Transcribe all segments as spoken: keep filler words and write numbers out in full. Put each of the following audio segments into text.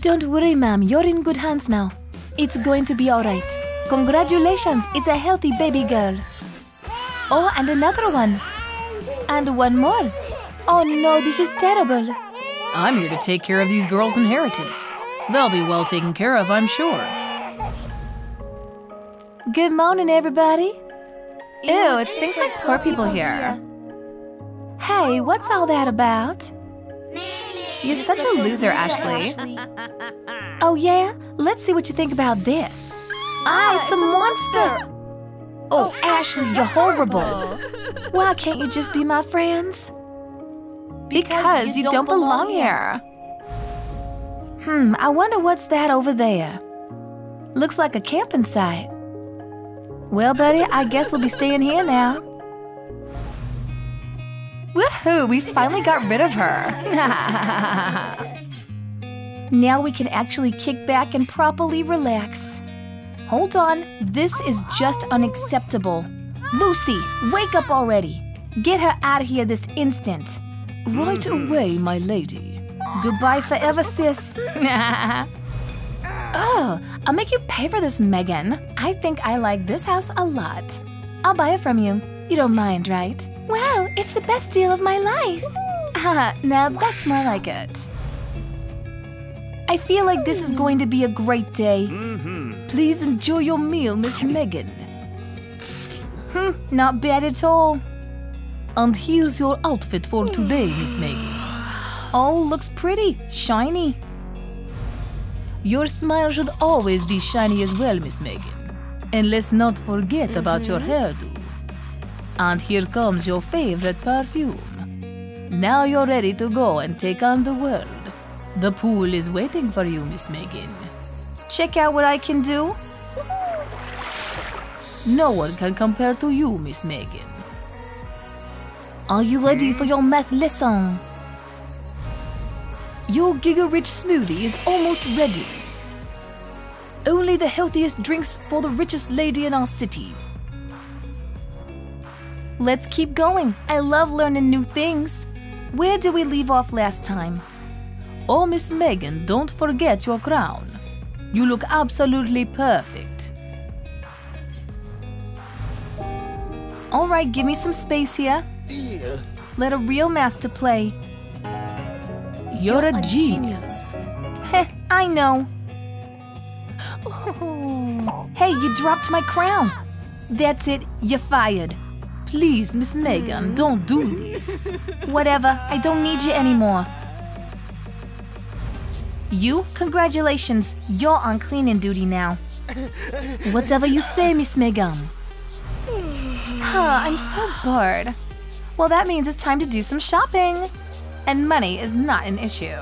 Don't worry, ma'am. You're in good hands now. It's going to be all right. Congratulations. It's a healthy baby girl. Oh, and another one. And one more. Oh, no, this is terrible. I'm here to take care of these girls' inheritance. They'll be well taken care of, I'm sure. Good morning, everybody. Ew, it stinks like poor people here. Hey, what's all that about? You're such a loser, Ashley. Oh, yeah? Let's see what you think about this. Ah, it's a monster! Oh, Ashley, you're horrible. Why can't you just be my friends? Because you don't belong here. Hmm, I wonder what's that over there. Looks like a camping site. Well, buddy, I guess we'll be staying here now. Woohoo, we finally got rid of her. Now we can actually kick back and properly relax. Hold on, this is just unacceptable. Lucy, wake up already. Get her out of here this instant. Right away, my lady. Goodbye forever, sis. Oh, I'll make you pay for this, Megan. I think I like this house a lot. I'll buy it from you. You don't mind, right? Wow, it's the best deal of my life. Ah, now that's more like it. I feel like this is going to be a great day. Mm-hmm. Please enjoy your meal, Miss Megan. Hmm, not bad at all. And here's your outfit for today, Miss Maggie. Oh, looks pretty, shiny. Your smile should always be shiny as well, Miss Megan. And let's not forget mm-hmm. about your hairdo. And here comes your favorite perfume. Now you're ready to go and take on the world. The pool is waiting for you, Miss Megan. Check out what I can do. No one can compare to you, Miss Megan. Are you ready for your math lesson? Your Giga-Rich smoothie is almost ready. Only the healthiest drinks for the richest lady in our city. Let's keep going. I love learning new things. Where did we leave off last time? Oh, Miss Megan, don't forget your crown. You look absolutely perfect. All right, give me some space here. Let a real master play. You're, You're a, a genius. genius. Heh, I know. Oh. Hey, you dropped my crown. That's it, you're fired. Please, Miss Megan, don't do this. Whatever, I don't need you anymore. You, congratulations, you're on cleaning duty now. Whatever you say, Miss Megan. Huh, I'm so bored. Well, that means it's time to do some shopping. And money is not an issue.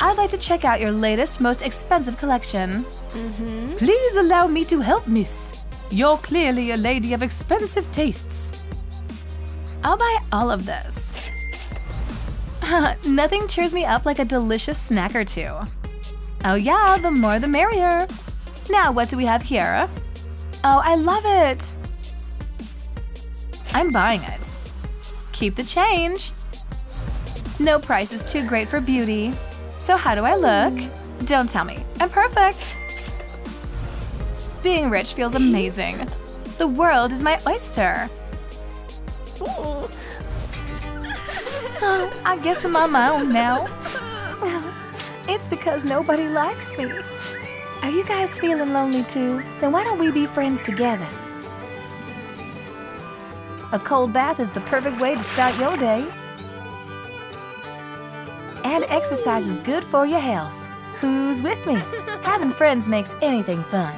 I'd like to check out your latest, most expensive collection. Mm-hmm. Please allow me to help, miss. You're clearly a lady of expensive tastes. I'll buy all of this. Nothing cheers me up like a delicious snack or two. Oh yeah, the more the merrier. Now what do we have here? Oh, I love it. I'm buying it. Keep the change. No price is too great for beauty. So how do I look? Don't tell me. I'm perfect. Being rich feels amazing. The world is my oyster. Oh, I guess I'm on my own now. It's because nobody likes me. Are you guys feeling lonely too? Then why don't we be friends together? A cold bath is the perfect way to start your day. And exercise is good for your health. Who's with me? Having friends makes anything fun.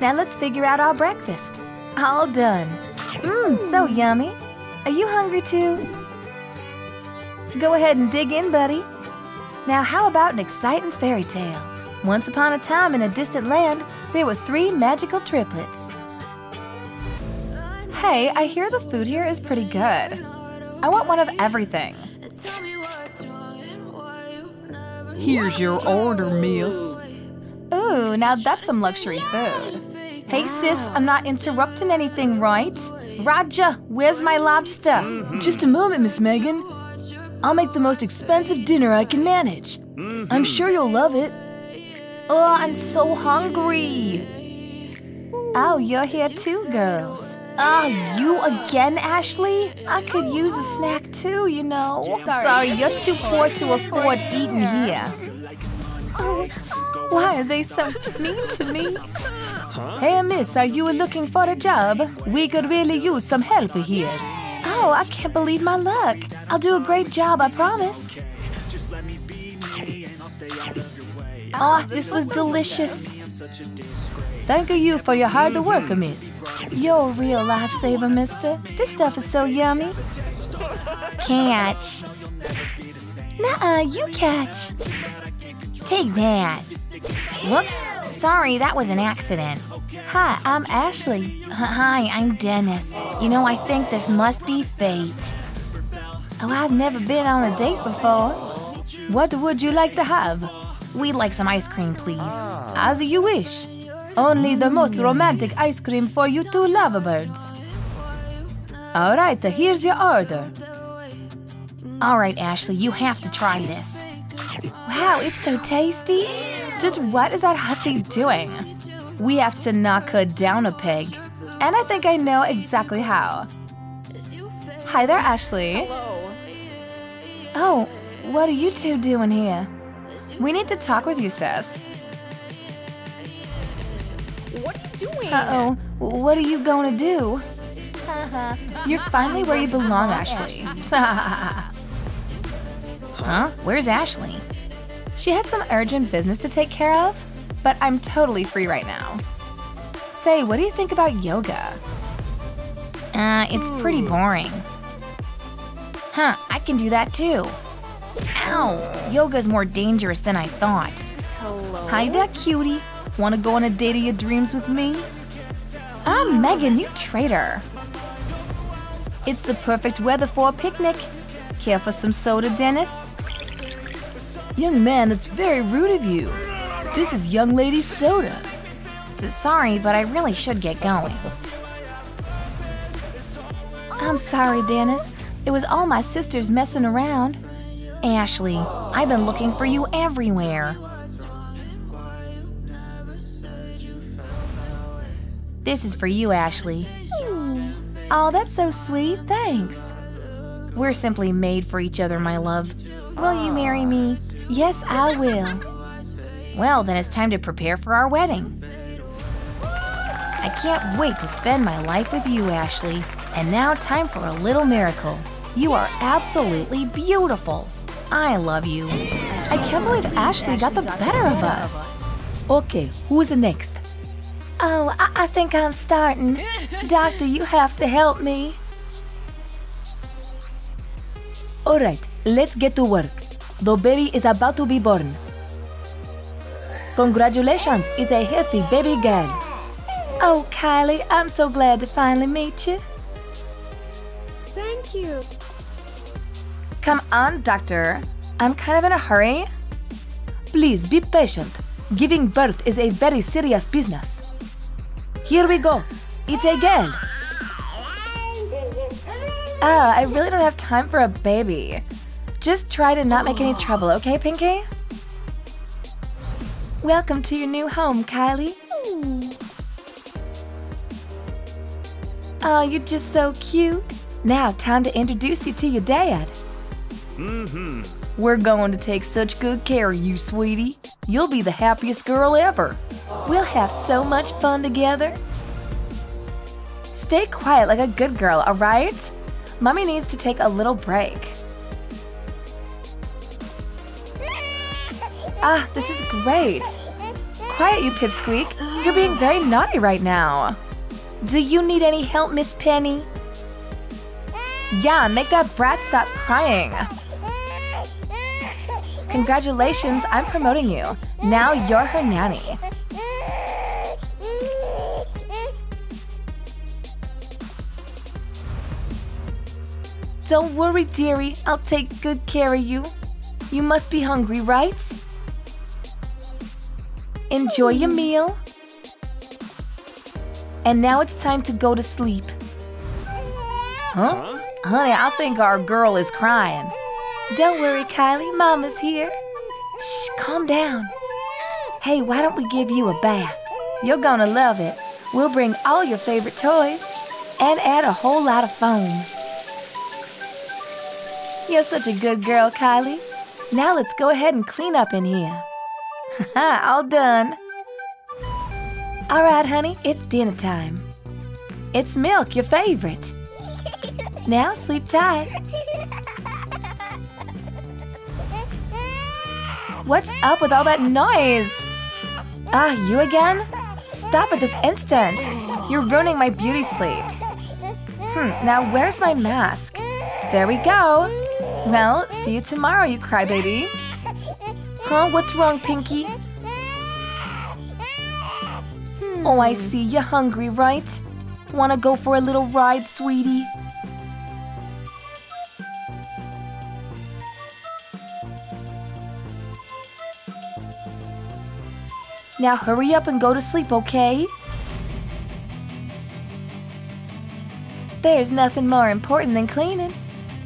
Now let's figure out our breakfast. All done. Mmm, so yummy. Are you hungry too? Go ahead and dig in, buddy. Now how about an exciting fairy tale? Once upon a time in a distant land, there were three magical triplets. Hey, I hear the food here is pretty good. I want one of everything. Here's your order, miss. Ooh, now that's some luxury food. Hey, sis, I'm not interrupting anything, right? Roger, where's my lobster? Just a moment, Miss Megan. I'll make the most expensive dinner I can manage. Mm-hmm. I'm sure you'll love it. Oh, I'm so hungry. Oh, you're here too, girls. Oh, you again, Ashley? I could use a snack too, you know. Sorry, Sorry you're too poor to afford eating here. Oh, why are they so mean to me? Hey, miss, are you looking for a job? We could really use some help here. Oh, I can't believe my luck. I'll do a great job, I promise. Oh, this was delicious. Thank you for your hard work, miss. You're a real lifesaver, mister. This stuff is so yummy. Catch. Nuh-uh, you catch. Take that. Whoops. Sorry, that was an accident. Hi, I'm Ashley. Hi, I'm Dennis. You know, I think this must be fate. Oh, I've never been on a date before. What would you like to have? We'd like some ice cream, please. As you wish. Only the most romantic ice cream for you two lovebirds. All right, here's your order. All right, Ashley, you have to try this. Wow, it's so tasty. Just what is that hussy doing? We have to knock her down a peg. And I think I know exactly how. Hi there, Ashley. Hello. Oh, what are you two doing here? We need to talk with you, sis. What are you doing? Uh-oh, what are you going to do? You're finally where you belong, Ashley. Huh? Where's Ashley? She had some urgent business to take care of, but I'm totally free right now. Say, what do you think about yoga? Uh, it's pretty boring. Huh, I can do that too. Ow, yoga's more dangerous than I thought. Hello? Hi there, cutie. Wanna go on a date of your dreams with me? Ah, Megan, you traitor. It's the perfect weather for a picnic. Care for some soda, Dennis? Young man, that's very rude of you. This is young lady soda. So sorry, but I really should get going. I'm sorry, Dennis. It was all my sisters messing around. Ashley, I've been looking for you everywhere. This is for you, Ashley. Oh, that's so sweet. Thanks. We're simply made for each other, my love. Will you marry me? Yes, I will. Well, then it's time to prepare for our wedding. I can't wait to spend my life with you, Ashley. And now time for a little miracle. You are absolutely beautiful. I love you. I can't believe Ashley got the better of us. Okay, who's next? Oh, I, I think I'm starting. Doctor, you have to help me. All right, let's get to work. The baby is about to be born. Congratulations, it's a healthy baby girl. Oh, Kylie, I'm so glad to finally meet you. Thank you. Come on, doctor. I'm kind of in a hurry. Please be patient. Giving birth is a very serious business. Here we go. It's a girl. Ah, I really don't have time for a baby. Just try to not make any trouble, okay, Pinky? Welcome to your new home, Kylie. Oh, you're just so cute. Now, time to introduce you to your dad. Mm-hmm. We're going to take such good care of you, sweetie. You'll be the happiest girl ever. We'll have so much fun together. Stay quiet like a good girl, all right? Mommy needs to take a little break. Ah, this is great. Quiet, you pipsqueak. You're being very naughty right now. Do you need any help, Miss Penny? Yeah, make that brat stop crying. Congratulations, I'm promoting you. Now you're her nanny. Don't worry, dearie. I'll take good care of you. You must be hungry, right? Enjoy your meal. And now it's time to go to sleep. Huh? Honey, I think our girl is crying. Don't worry, Kylie. Mama's here. Shh, calm down. Hey, why don't we give you a bath? You're gonna love it. We'll bring all your favorite toys and add a whole lot of foam. You're such a good girl, Kylie. Now let's go ahead and clean up in here. Haha, all done. All right, honey, it's dinner time. It's milk, your favorite. Now sleep tight. What's up with all that noise? Ah, you again? Stop at this instant. You're ruining my beauty sleep. Hmm, now where's my mask? There we go. Well, see you tomorrow, you crybaby. Huh, what's wrong, Pinky? Oh, I see, you're hungry, right? Wanna go for a little ride, sweetie? Now hurry up and go to sleep, okay? There's nothing more important than cleaning.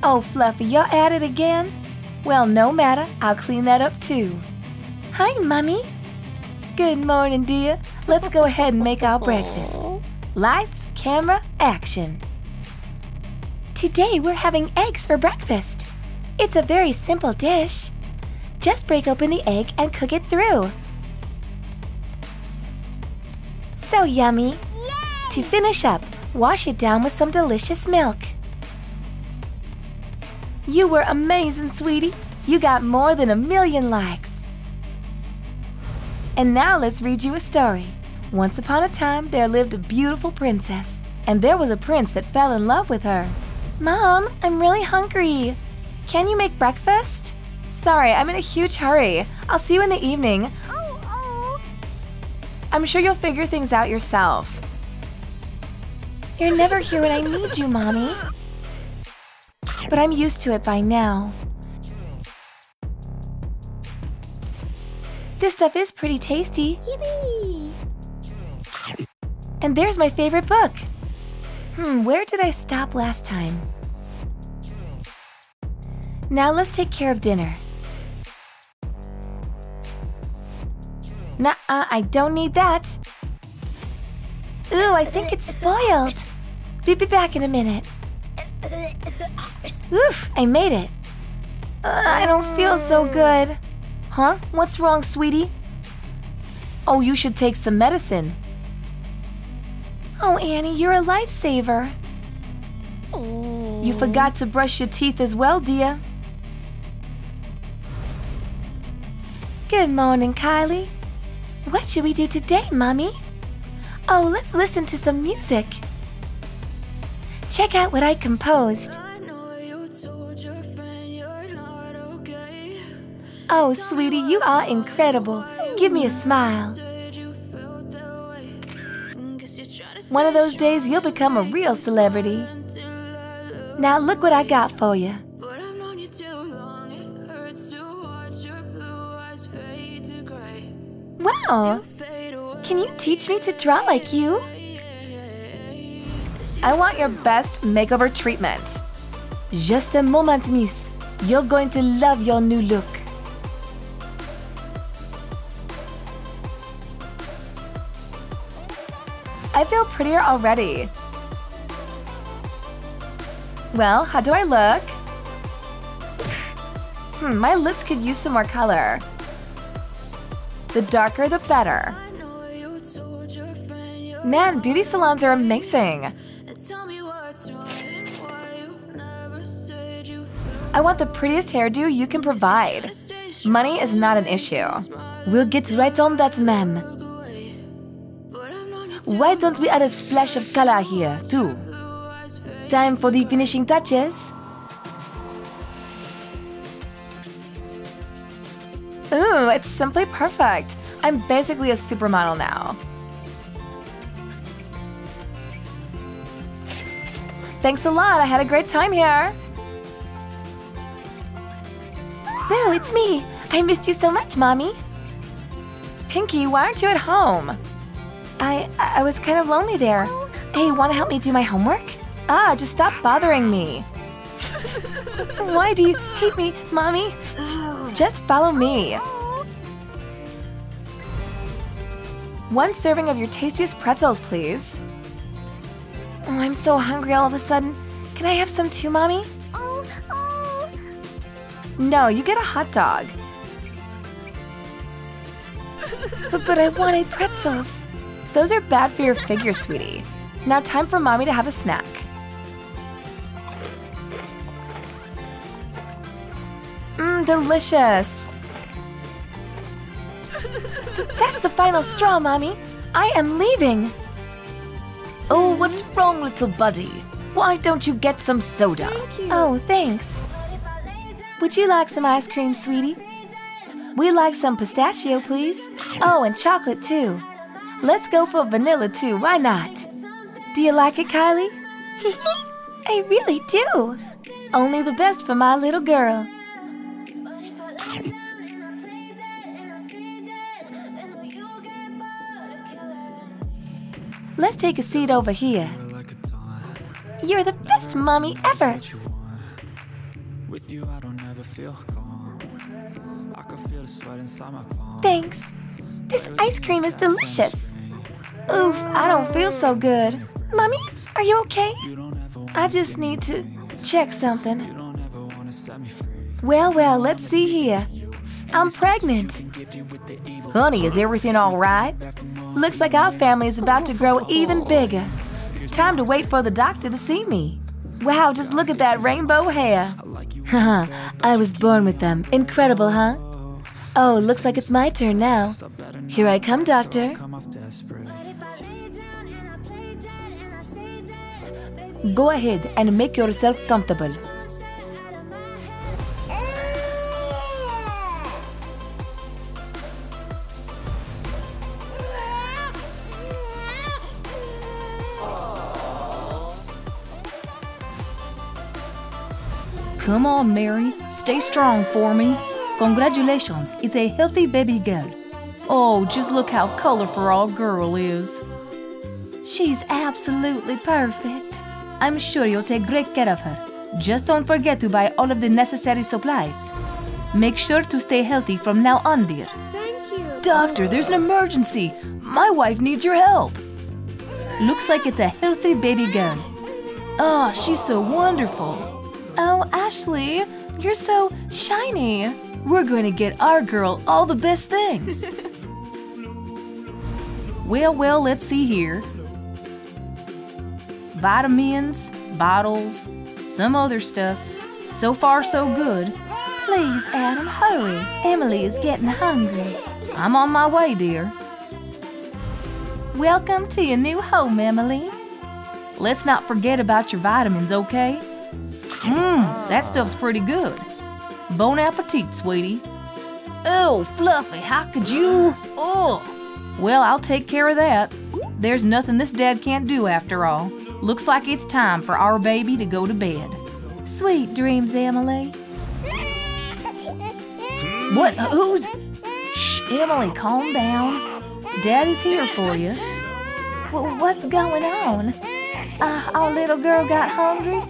Oh, Fluffy, you're at it again? Well, no matter, I'll clean that up too. Hi, Mummy. Good morning, dear. Let's go ahead and make our breakfast. Lights, camera, action. Today we're having eggs for breakfast. It's a very simple dish. Just break open the egg and cook it through. So yummy! Yay! To finish up, wash it down with some delicious milk. You were amazing, sweetie. You got more than a million likes. And now let's read you a story. Once upon a time, there lived a beautiful princess, and there was a prince that fell in love with her. Mom, I'm really hungry. Can you make breakfast? Sorry, I'm in a huge hurry. I'll see you in the evening. I'm sure you'll figure things out yourself. You're never here when I need you, Mommy. But I'm used to it by now. This stuff is pretty tasty. Yippee! And there's my favorite book. Hmm, where did I stop last time? Now let's take care of dinner. Nuh-uh, I don't need that. Ooh, I think it's spoiled. Be, be back in a minute. Oof, I made it. Uh, I don't feel so good. Huh? What's wrong, sweetie? Oh, you should take some medicine. Oh, Annie, you're a lifesaver. Oh. You forgot to brush your teeth as well, dear. Good morning, Kylie. What should we do today, Mommy? Oh, let's listen to some music. Check out what I composed. Oh, sweetie, you are incredible. Give me a smile. One of those days, you'll become a real celebrity. Now look what I got for you. Wow! Can you teach me to draw like you? I want your best makeover treatment. Just a moment, miss. You're going to love your new look. I feel prettier already. Well, how do I look? Hmm, my lips could use some more color. The darker, the better. Man, beauty salons are amazing. I want the prettiest hairdo you can provide. Money is not an issue. We'll get right on that, ma'am. Why don't we add a splash of color here, too? Time for the finishing touches. Ooh, it's simply perfect. I'm basically a supermodel now. Thanks a lot, I had a great time here. Whoa, it's me. I missed you so much, Mommy. Pinky, why aren't you at home? I, I was kind of lonely there. Hey, wanna help me do my homework? Ah, just stop bothering me. Why do you hate me, Mommy? Just follow me. One serving of your tastiest pretzels, please. Oh, I'm so hungry all of a sudden. Can I have some too, Mommy? No, you get a hot dog. But, but I wanted pretzels. Those are bad for your figure, sweetie. Now time for Mommy to have a snack. Mmm, delicious. That's the final straw, Mommy. I am leaving. Oh, what's wrong, little buddy? Why don't you get some soda? Thank you. Oh, thanks. Would you like some ice cream, sweetie? We'd like some pistachio, please. Oh, and chocolate, too. Let's go for vanilla, too. Why not? Do you like it, Kylie? I really do. Only the best for my little girl. Let's take a seat over here. You're the best mommy ever. Thanks. This ice cream is delicious. Oof, I don't feel so good. Mommy, are you okay? I just need to check something. Well, well, let's see here. I'm pregnant. Honey, is everything all right? Looks like our family is about to grow even bigger. Time to wait for the doctor to see me. Wow, just look at that rainbow hair. Haha, I was born with them. Incredible, huh? Oh, looks like it's my turn now. Here I come, doctor. Go ahead and make yourself comfortable. Come on, Mary. Stay strong for me. Congratulations, it's a healthy baby girl. Oh, just look how colorful our girl is. She's absolutely perfect. I'm sure you'll take great care of her. Just don't forget to buy all of the necessary supplies. Make sure to stay healthy from now on, dear. Thank you. Doctor, there's an emergency. My wife needs your help. Looks like it's a healthy baby girl. Oh, she's so wonderful. Oh, Ashley, you're so shiny. We're going to get our girl all the best things. Well, well, let's see here. Vitamins, bottles, some other stuff. So far, so good. Please, Adam, hurry. Emily is getting hungry. I'm on my way, dear. Welcome to your new home, Emily. Let's not forget about your vitamins, okay? Mmm, that stuff's pretty good. Bon appetit, sweetie. Oh, Fluffy, how could you? Oh, well, I'll take care of that. There's nothing this dad can't do after all. Looks like it's time for our baby to go to bed. Sweet dreams, Emily. What? Who's? Shh, Emily, calm down. Daddy's here for you. W- what's going on? Uh, our little girl got hungry.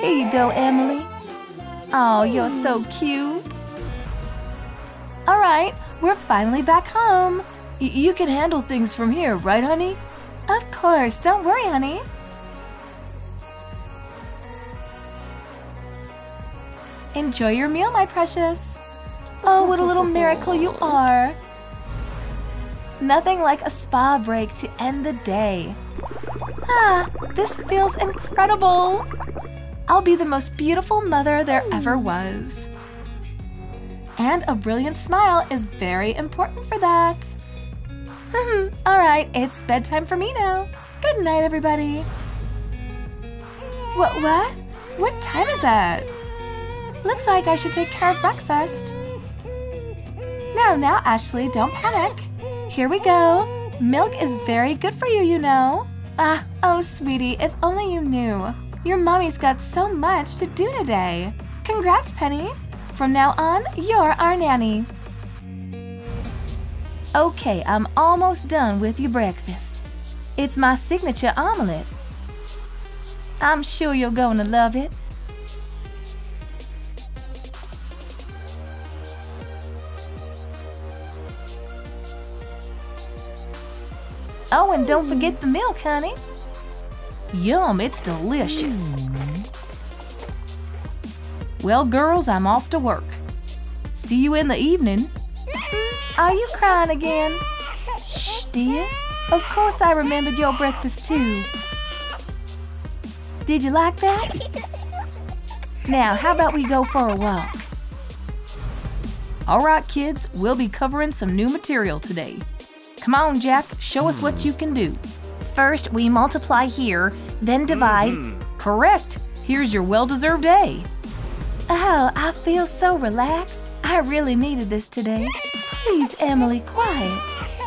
Here you go, Emily. Oh, you're so cute. All right, we're finally back home. Y- you can handle things from here, right, honey? Of course. Don't worry, honey. Enjoy your meal, my precious. Oh, what a little miracle you are. Nothing like a spa break to end the day. Ah, this feels incredible. I'll be the most beautiful mother there ever was. And a brilliant smile is very important for that. All right, it's bedtime for me now. Good night, everybody. What, what? What time is it? Looks like I should take care of breakfast. Now, now, Ashley, don't panic. Here we go. Milk is very good for you, you know. Ah, oh, sweetie, if only you knew. Your mommy's got so much to do today. Congrats, Penny. From now on, you're our nanny. Okay, I'm almost done with your breakfast. It's my signature omelet. I'm sure you're gonna love it. Oh, and don't forget the milk, honey. Yum, it's delicious. Well, girls, I'm off to work. See you in the evening. Are you crying again? Shh, dear. Of course I remembered your breakfast, too. Did you like that? Now, how about we go for a walk? All right, kids, we'll be covering some new material today. Come on, Jack, show us what you can do. First, we multiply here, then divide. Mm-hmm. Correct. Here's your well-deserved A. Oh, I feel so relaxed. I really needed this today. Please, Emily, quiet.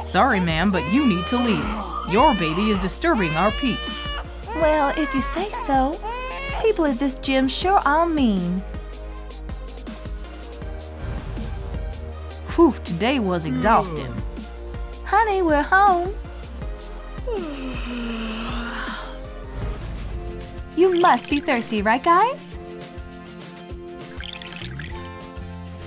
Sorry, ma'am, but you need to leave. Your baby is disturbing our peace. Well, if you say so. People at this gym sure are mean. Whew, today was exhausting. Honey, we're home. You must be thirsty, right, guys?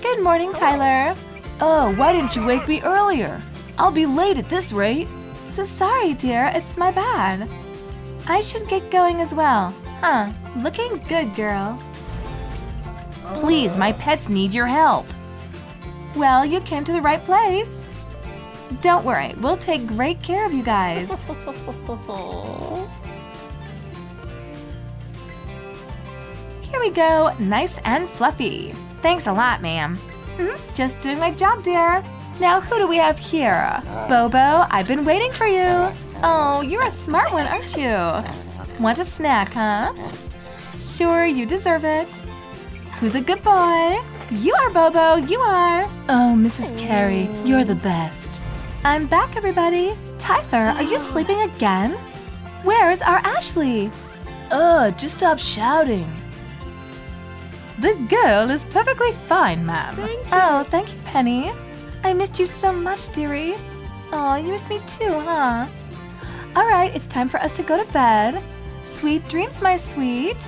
Good morning, Tyler. Oh, why didn't you wake me earlier? I'll be late at this rate. So sorry, dear. It's my bad. I should get going as well. Huh, looking good, girl. Please, my pets need your help. Well, you came to the right place. Don't worry, we'll take great care of you guys. Here we go, nice and fluffy. Thanks a lot, ma'am. Mm-hmm. Just doing my job, dear. Now, who do we have here? Bobo, I've been waiting for you. Oh, you're a smart one, aren't you? Want a snack, huh? Sure, you deserve it. Who's a good boy? You are, Bobo, you are. Oh, Missus Carey, you're the best. I'm back, everybody. Tyler, are you sleeping again? Where's our Ashley? Ugh, just stop shouting. The girl is perfectly fine, ma'am. Oh, thank you, Penny. I missed you so much, dearie. Oh, you missed me too, huh? All right, it's time for us to go to bed. Sweet dreams, my sweet.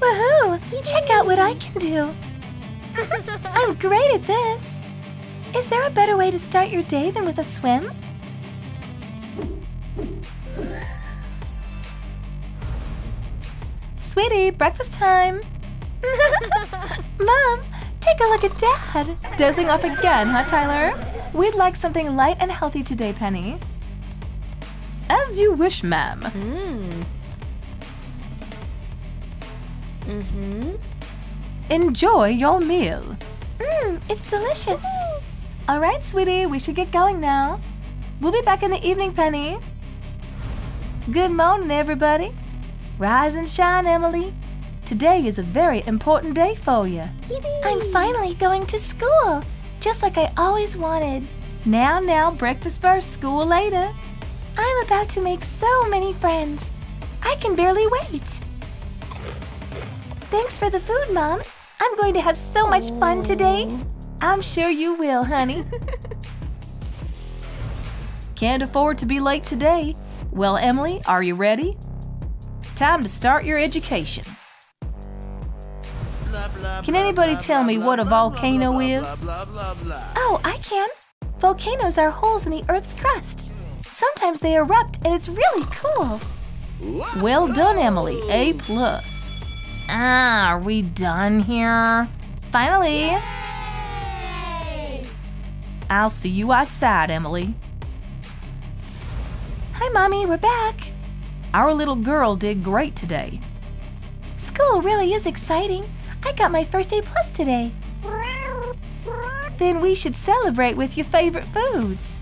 Woohoo! Check out what I can do. I'm great at this! Is there a better way to start your day than with a swim? Sweetie, breakfast time! Mom, take a look at Dad! Dozing off again, huh, Tyler? We'd like something light and healthy today, Penny. As you wish, ma'am. Mm. Mm-hmm. Enjoy your meal. Mmm, it's delicious. All right, sweetie, we should get going now. We'll be back in the evening, Penny. Good morning, everybody. Rise and shine, Emily. Today is a very important day for you. Yippee. I'm finally going to school, just like I always wanted. Now, now, breakfast first, school later. I'm about to make so many friends. I can barely wait. Thanks for the food, Mom. I'm going to have so much fun today. I'm sure you will, honey. Can't afford to be late today. Well, Emily, are you ready? Time to start your education. Blah, blah, can anybody blah, tell blah, me blah, what a blah, volcano blah, is? Blah, blah, blah, blah. Oh, I can. Volcanoes are holes in the Earth's crust. Sometimes they erupt, and it's really cool. Well done, Emily. A plus. Ah, are we done here? Finally! Yay! I'll see you outside, Emily. Hi, Mommy, we're back. Our little girl did great today. School really is exciting. I got my first A plus today. Then we should celebrate with your favorite foods.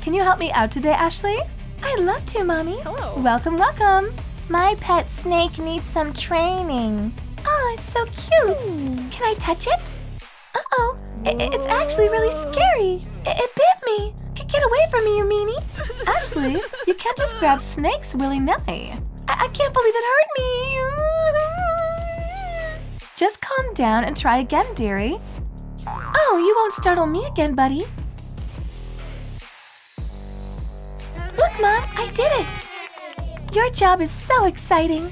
Can you help me out today, Ashley? I'd love to, Mommy. Hello. Welcome, welcome. My pet snake needs some training. Oh, it's so cute. Mm. Can I touch it? Uh-oh, it's actually really scary. It, it bit me. G get away from me, you meanie. Ashley, you can't just grab snakes willy-nilly. I, I can't believe it hurt me. Just calm down and try again, dearie. Oh, you won't startle me again, buddy. Mom, I did it! Your job is so exciting!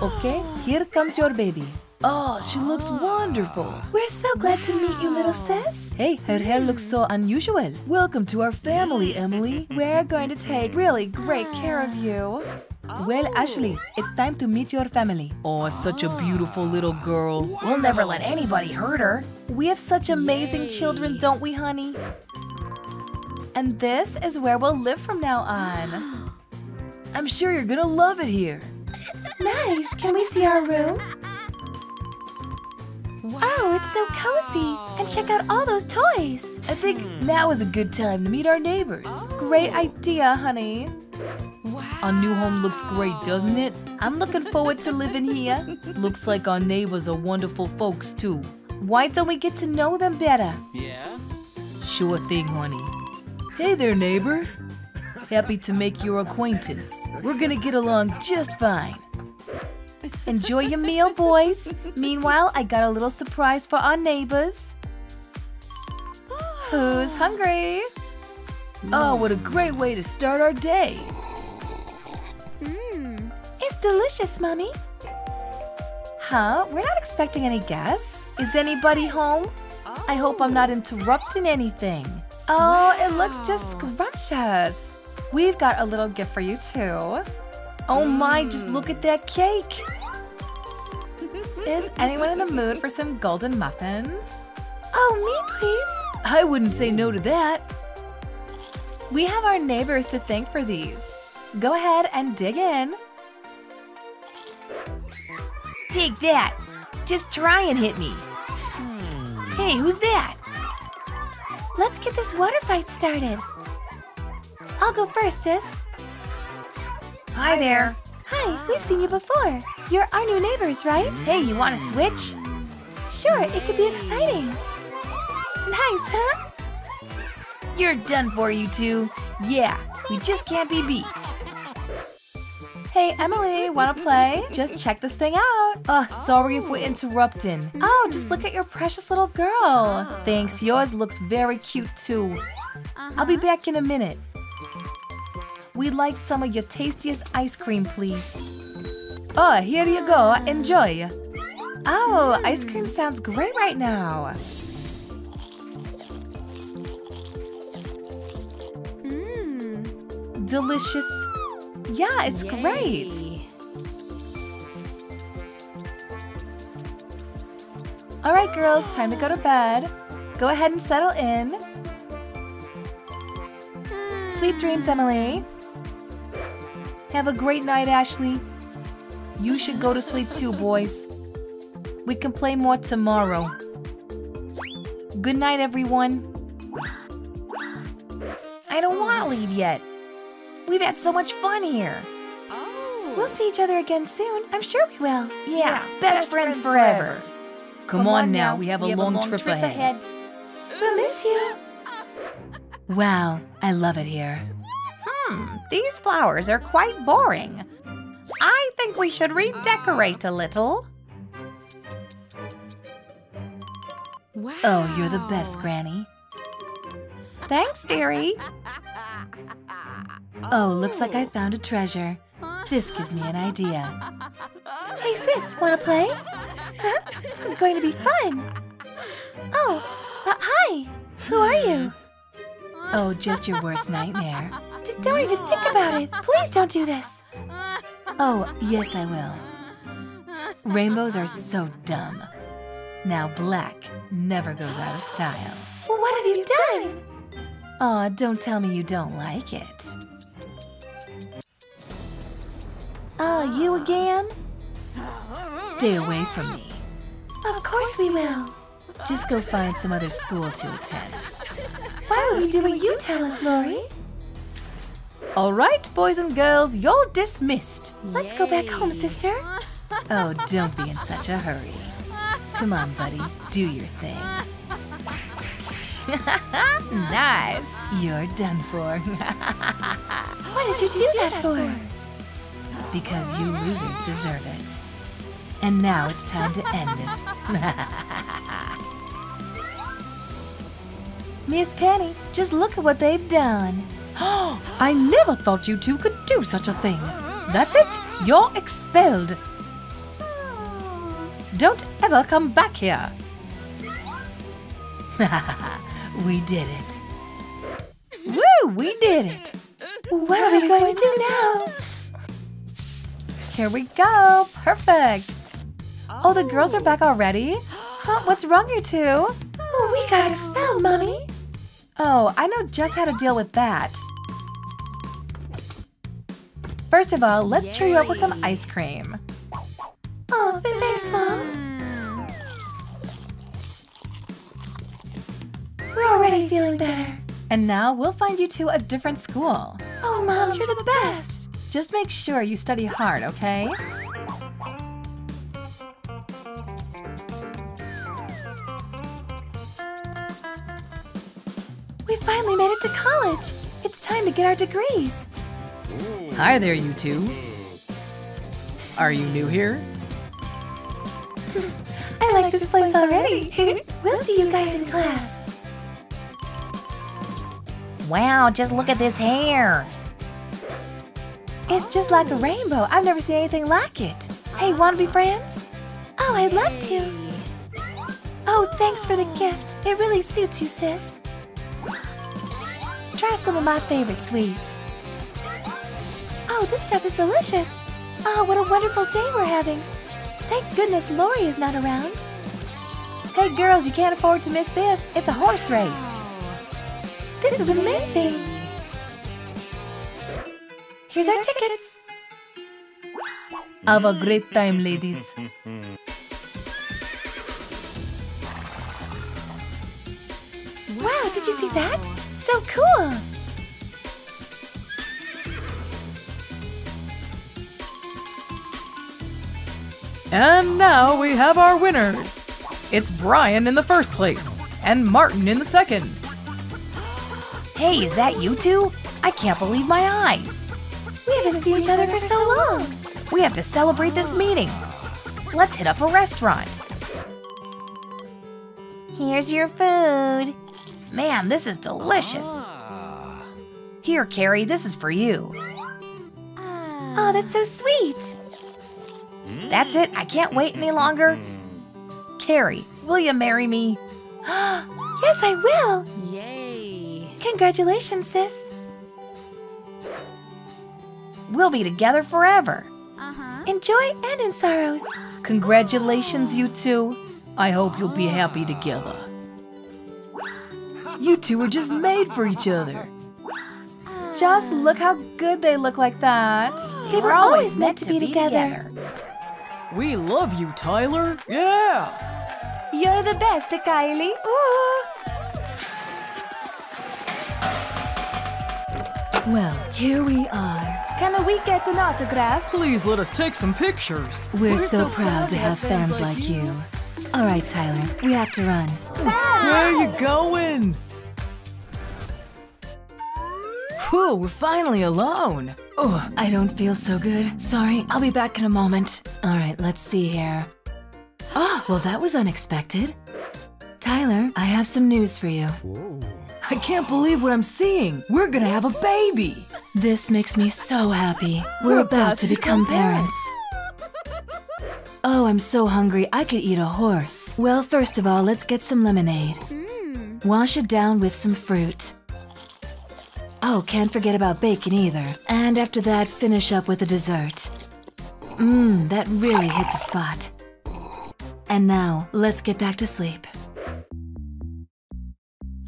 Okay, here comes your baby. Oh, she looks wonderful. We're so glad wow. to meet you, little sis. Hey, her hair looks so unusual. Welcome to our family, Emily. We're going to take really great care of you. Oh. Well, Ashley, it's time to meet your family. Oh, such a beautiful little girl. Wow. We'll never let anybody hurt her. We have such amazing Yay. children, don't we, honey? And this is where we'll live from now on. I'm sure you're gonna love it here. Nice, can we see our room? Wow. Oh, it's so cozy! And check out all those toys! I think now is a good time to meet our neighbors. Oh. Great idea, honey! Wow. Our new home looks great, doesn't it? I'm looking forward to living here. Looks like our neighbors are wonderful folks, too. Why don't we get to know them better? Yeah? Sure thing, honey. Hey there, neighbor. Happy to make your acquaintance. We're gonna get along just fine. Enjoy your meal, boys. Meanwhile, I got a little surprise for our neighbors. Who's hungry? Oh, what a great way to start our day. Mmm, it's delicious, Mommy. Huh? We're not expecting any guests. Is anybody home? I hope I'm not interrupting anything. Oh, it looks just scrumptious. We've got a little gift for you, too. Oh my, just look at that cake! Is anyone in the mood for some golden muffins? Oh, me please! I wouldn't say no to that! We have our neighbors to thank for these. Go ahead and dig in. Take that! Just try and hit me! Hey, who's that? Let's get this water fight started! I'll go first, sis! Hi there! Hi, we've seen you before. You're our new neighbors, right? Hey, you want to switch? Sure, it could be exciting. Nice, huh? You're done for, you two. Yeah, we just can't be beat. Hey, Emily, wanna play? Just check this thing out. Oh, sorry if we're interrupting. Oh, just look at your precious little girl. Thanks, yours looks very cute, too. I'll be back in a minute. We'd like some of your tastiest ice cream, please. Oh, here you go. Enjoy. Oh, ice cream sounds great right now. Mmm. Delicious. Yeah, it's Yay. great. All right, girls, time to go to bed. Go ahead and settle in. Sweet dreams, Emily. Have a great night, Ashley. You should go to sleep too, boys. We can play more tomorrow. Good night, everyone. I don't want to leave yet. We've had so much fun here. Oh. We'll see each other again soon. I'm sure we will. Yeah, yeah best, best friends, friends forever. forever. Come, Come on now. now. We have we a have long, long trip, trip ahead. ahead. We'll miss you. Wow, I love it here. Hmm, these flowers are quite boring. I think we should redecorate a little. Wow. Oh, you're the best, Granny. Thanks, dearie. Oh, looks like I found a treasure. This gives me an idea. Hey, sis, wanna play? Huh? This is going to be fun. Oh, uh, hi. Who are you? Oh, just your worst nightmare. D- don't even think about it. Please don't do this. Oh, yes, I will. Rainbows are so dumb. Now black never goes out of style. Well, what have you done? Aw, oh, don't tell me you don't like it. Oh, you again? Stay away from me. Of course we will. Just go find some other school to attend. Why would we do what you tell us, Lori? All right, boys and girls, you're dismissed. Yay. Let's go back home, sister. Oh, don't be in such a hurry. Come on, buddy, do your thing. Nice. You're done for. Why did you do, do that, that for? Because you losers deserve it. And now it's time to end it. Miss Penny, just look at what they've done. Oh, I never thought you two could do such a thing. That's it. You're expelled. Don't ever come back here. We did it. Woo, we did it. What are we going to do now? Here we go. Perfect. Oh, the girls are back already? Huh, what's wrong, you two? Oh, we got expelled, Mommy. Oh, I know just how to deal with that. First of all, let's Yay. cheer you up with some ice cream. Oh, thanks, Mom. We're already feeling better. And now we'll find you two a different school. Oh, Mom, you're the best. Just make sure you study hard, okay? We finally made it to college! It's time to get our degrees! Hi there, you two! Are you new here? I like this place already! We'll see you guys in class! Wow, just look at this hair! It's just like a rainbow! I've never seen anything like it! Hey, wanna be friends? Oh, I'd love to! Oh, thanks for the gift! It really suits you, sis! Try some of my favorite sweets. Oh, this stuff is delicious. Oh, what a wonderful day we're having. Thank goodness Lori is not around. Hey girls, you can't afford to miss this. It's a horse race. This is amazing. Here's our tickets. Have a great time, ladies. Wow, did you see that? So cool! And now we have our winners! It's Brian in the first place, and Martin in the second. Hey, is that you two? I can't believe my eyes! We haven't seen each other for so long! We have to celebrate this meeting! Let's hit up a restaurant! Here's your food! Man, this is delicious! Ah. Here, Carrie, this is for you. Ah. Oh, that's so sweet! Mm. That's it, I can't wait any longer. Carrie, will you marry me? Yes, I will! Yay! Congratulations, sis! We'll be together forever. Uh-huh. In joy and in sorrows. Congratulations, you two. I hope you'll be happy together. You two are just made for each other. Just look how good they look like that. They were always meant to be together. We love you, Tyler. Yeah! You're the best, Kylie. Ooh. Well, here we are. Can we get an autograph? Please let us take some pictures. We're, we're so, so proud, proud to have fans, fans like, like you. you. All right, Tyler, we have to run. Bye. Where are you going? Whew, we're finally alone. Oh, I don't feel so good. Sorry, I'll be back in a moment. All right, let's see here. Oh, well, that was unexpected. Tyler, I have some news for you. Whoa. I can't believe what I'm seeing. We're gonna have a baby. This makes me so happy. We're, we're about, about to become parents. parents. Oh, I'm so hungry. I could eat a horse. Well, first of all, let's get some lemonade. Mm. Wash it down with some fruit. Oh, can't forget about bacon either. And after that, finish up with a dessert. Mmm, that really hit the spot. And now, let's get back to sleep.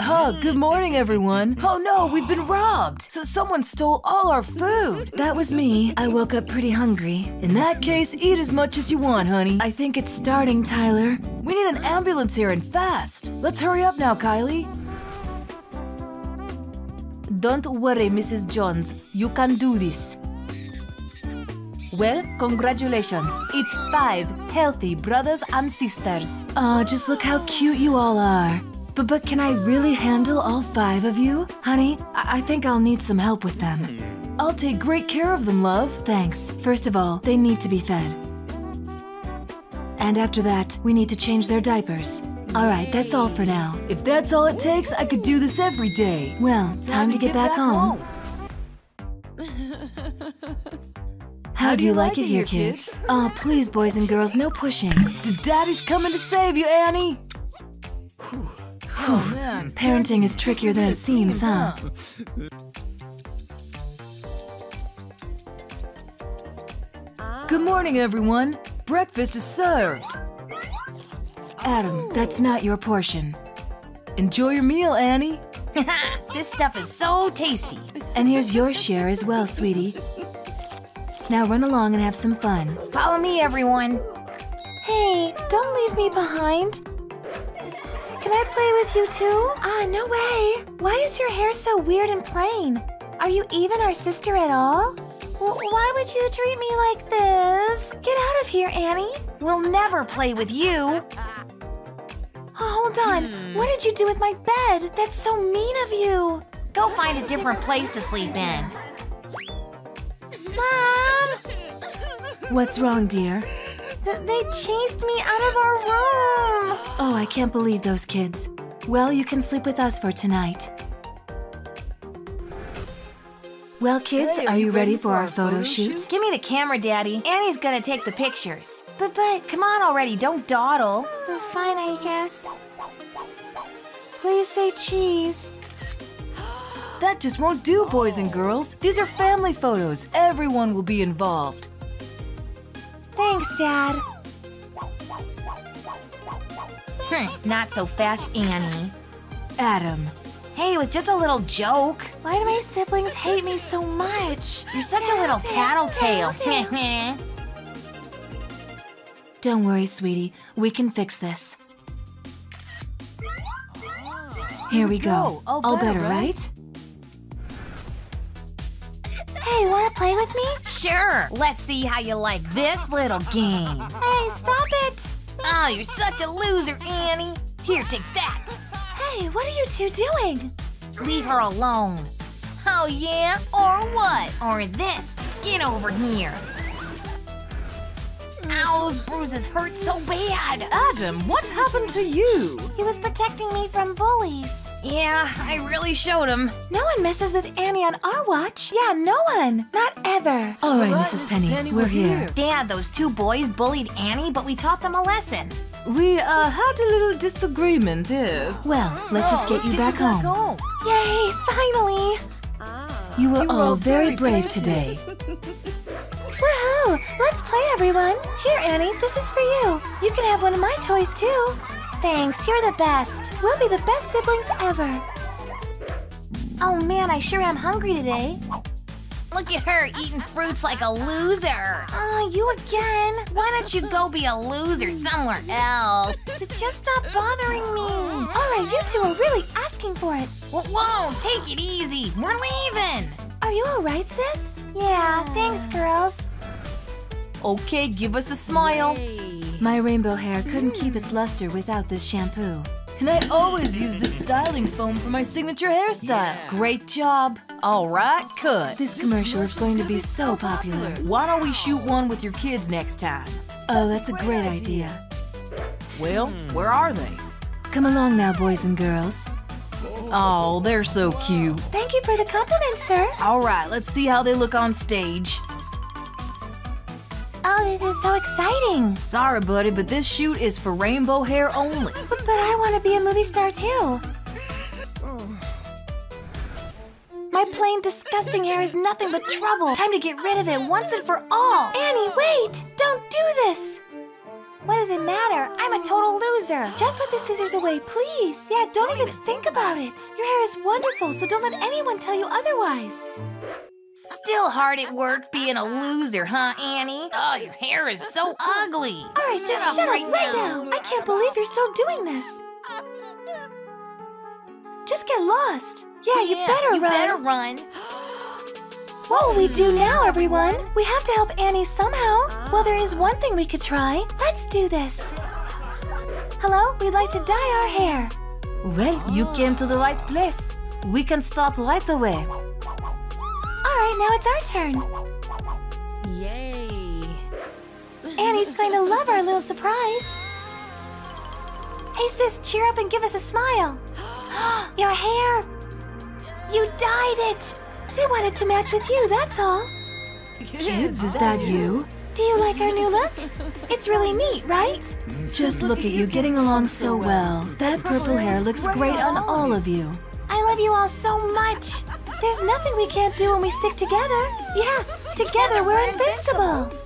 Oh, good morning, everyone. Oh no, we've been robbed. So someone stole all our food. That was me. I woke up pretty hungry. In that case, eat as much as you want, honey. I think it's starting, Tyler. We need an ambulance here and fast. Let's hurry up now, Kylie. Don't worry, Missus Jones. You can do this. Well, congratulations. It's five healthy brothers and sisters. Oh, just look how cute you all are. But, but can I really handle all five of you? Honey, I, I think I'll need some help with them. I'll take great care of them, love. Thanks. First of all, they need to be fed. And after that, we need to change their diapers. Alright, that's all for now. If that's all it takes, I could do this every day. Well, time, time to, to get, get back, back home. home. How do you like it here, kids? Aw, oh, please, boys and girls, no pushing. Daddy's coming to save you, Annie! Oh, man. Parenting is trickier than it seems, huh? Good morning, everyone. Breakfast is served. Adam, that's not your portion. Enjoy your meal, Annie. This stuff is so tasty. And here's your share as well, sweetie. Now run along and have some fun. Follow me, everyone. Hey, don't leave me behind. Can I play with you too? Ah, no way! Why is your hair so weird and plain? Are you even our sister at all? W why would you treat me like this? Get out of here, Annie! We'll never play with you! Oh, hold on! Hmm. What did you do with my bed? That's so mean of you! Go find a different place to sleep in! Mom! What's wrong, dear? They chased me out of our room! Oh, I can't believe those kids. Well, you can sleep with us for tonight. Well, kids, hey, are, are you ready, ready for our photo, photo shoot? shoot? Give me the camera, Daddy. Annie's gonna take the pictures. But, but, come on already, don't dawdle. Well, fine, I guess. Please say cheese. That just won't do, boys and girls. These are family photos. Everyone will be involved. Thanks, Dad. Hmm, not so fast, Annie. Adam. Hey, it was just a little joke. Why do my siblings hate me so much? You're such a little tattletale. tattletale. Don't worry, sweetie. We can fix this. Here we go. All, All better, better, right? Hey, wanna play with me? Sure! Let's see how you like this little game. Hey, stop it! Oh, you're such a loser, Annie! Here, take that! Hey, what are you two doing? Leave her alone. Oh yeah? Or what? Or this? Get over here. Ow, those bruises hurt so bad! Adam, what happened to you? He was protecting me from bullies. Yeah, I really showed him. No one messes with Annie on our watch. Yeah, no one. Not ever. All right, Missus Penny, Penny we're, we're here. here. Dad, those two boys bullied Annie, but we taught them a lesson. We, uh, had a little disagreement, yes. Well, let's just get oh, let's you get back, you back home. home. Yay, finally. Ah, you, were you were all very, very brave today. Woohoo! Let's play, everyone. Here, Annie, this is for you. You can have one of my toys, too. Thanks, you're the best. We'll be the best siblings ever. Oh man, I sure am hungry today. Look at her eating fruits like a loser. Oh, you again? Why don't you go be a loser somewhere else? Just stop bothering me. All right, you two are really asking for it. Whoa, whoa, take it easy. We're leaving. Are you all right, sis? Yeah, thanks, girls. Okay, give us a smile. Yay. My rainbow hair couldn't keep its luster without this shampoo. And I always use this styling foam for my signature hairstyle. Yeah. Great job. All right, cut. This, this commercial is going to be so popular. popular. Why don't we shoot one with your kids next time? Oh, that's a great idea. Well, where are they? Come along now, boys and girls. Oh, they're so cute. Thank you for the compliment, sir. All right, let's see how they look on stage. Oh, this is so exciting! Sorry, buddy, but this shoot is for rainbow hair only. But, but I want to be a movie star, too. My plain, disgusting hair is nothing but trouble. Time to get rid of it once and for all. Annie, wait! Don't do this! What does it matter? I'm a total loser. Just put the scissors away, please. Yeah, don't even think about it. Your hair is wonderful, so don't let anyone tell you otherwise. Still hard at work being a loser, huh, Annie? Oh, your hair is so ugly. All right, just shut, shut up right, right now. now. I can't believe you're still doing this. Just get lost. Yeah, yeah you better you run. You better run. What will we do now, everyone? We have to help Annie somehow. Well, there is one thing we could try. Let's do this. Hello, we'd like to dye our hair. Well, you came to the right place. We can start right away. Alright, now it's our turn. Yay! Annie's going to love our little surprise. Hey sis, cheer up and give us a smile. Your hair! You dyed it! They wanted to match with you, that's all. Kids, is that you? Do you like our new look? It's really neat, right? Just look at you getting along so well. That purple hair looks great on all of you. I love you all so much. There's nothing we can't do when we stick together. Yeah, together we're invincible.